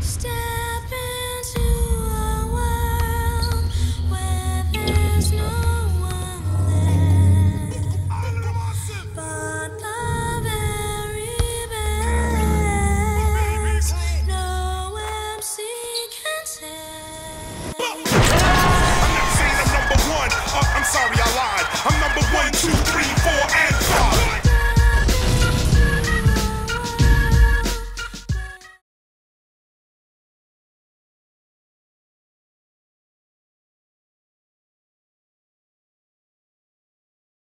Stand.